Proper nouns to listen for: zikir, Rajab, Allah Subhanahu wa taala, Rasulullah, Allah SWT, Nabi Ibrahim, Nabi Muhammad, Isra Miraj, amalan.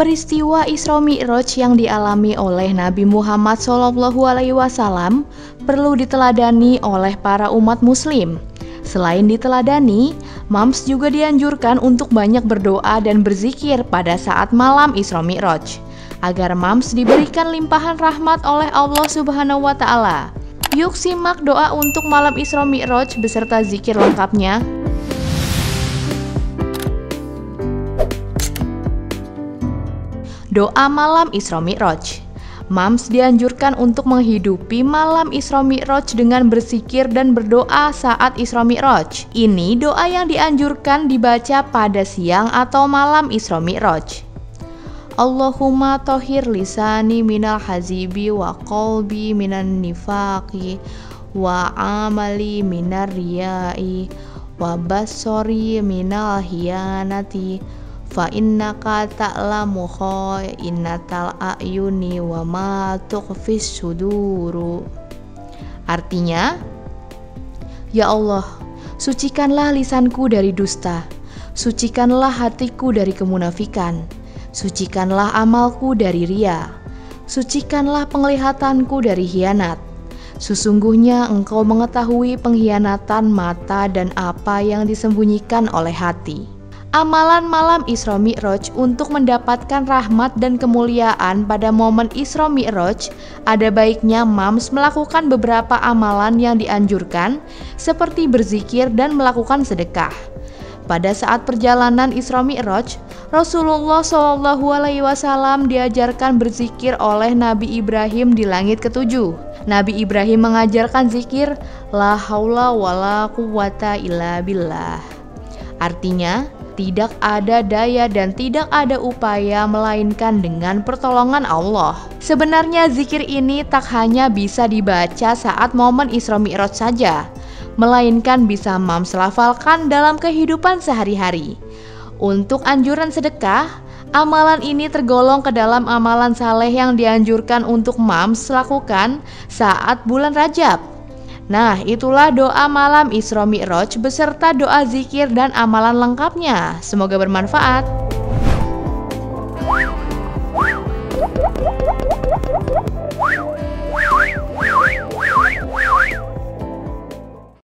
Peristiwa Isra Miraj yang dialami oleh Nabi Muhammad SAW perlu diteladani oleh para umat muslim. Selain diteladani, Mams juga dianjurkan untuk banyak berdoa dan berzikir pada saat malam Isra Miraj, agar Mams diberikan limpahan rahmat oleh Allah Subhanahu wa taala. Yuk simak doa untuk malam Isra Miraj beserta zikir lengkapnya. Doa malam Isra Miraj. Mams dianjurkan untuk menghidupi malam Isra Miraj dengan berzikir dan berdoa saat Isra Miraj. Ini doa yang dianjurkan dibaca pada siang atau malam Isra Miraj. Allahumma tahhir lisani minal hazibi wa qalbi minan nifaqi wa amali minar riyai wa basori minal hiyanati fa innaka ta'lamu kha'inatal a'yuni wa ma tukhfis suduru. Artinya, ya Allah, sucikanlah lisanku dari dusta, sucikanlah hatiku dari kemunafikan, sucikanlah amalku dari riya, sucikanlah penglihatanku dari hianat. Sesungguhnya Engkau mengetahui pengkhianatan mata dan apa yang disembunyikan oleh hati. Amalan malam Isra Miraj untuk mendapatkan rahmat dan kemuliaan pada momen Isra Miraj, ada baiknya Mams melakukan beberapa amalan yang dianjurkan seperti berzikir dan melakukan sedekah. Pada saat perjalanan Isra Miraj, Rasulullah SAW diajarkan berzikir oleh Nabi Ibrahim di langit ketujuh. Nabi Ibrahim mengajarkan zikir La haula wa la quwata illa billah. Artinya, tidak ada daya dan tidak ada upaya melainkan dengan pertolongan Allah. Sebenarnya zikir ini tak hanya bisa dibaca saat momen Isra Miraj saja, melainkan bisa Mams lafalkan dalam kehidupan sehari-hari. Untuk anjuran sedekah, amalan ini tergolong ke dalam amalan saleh yang dianjurkan untuk Mams lakukan saat bulan Rajab. Nah, itulah doa malam Isra Miraj beserta doa zikir dan amalan lengkapnya. Semoga bermanfaat.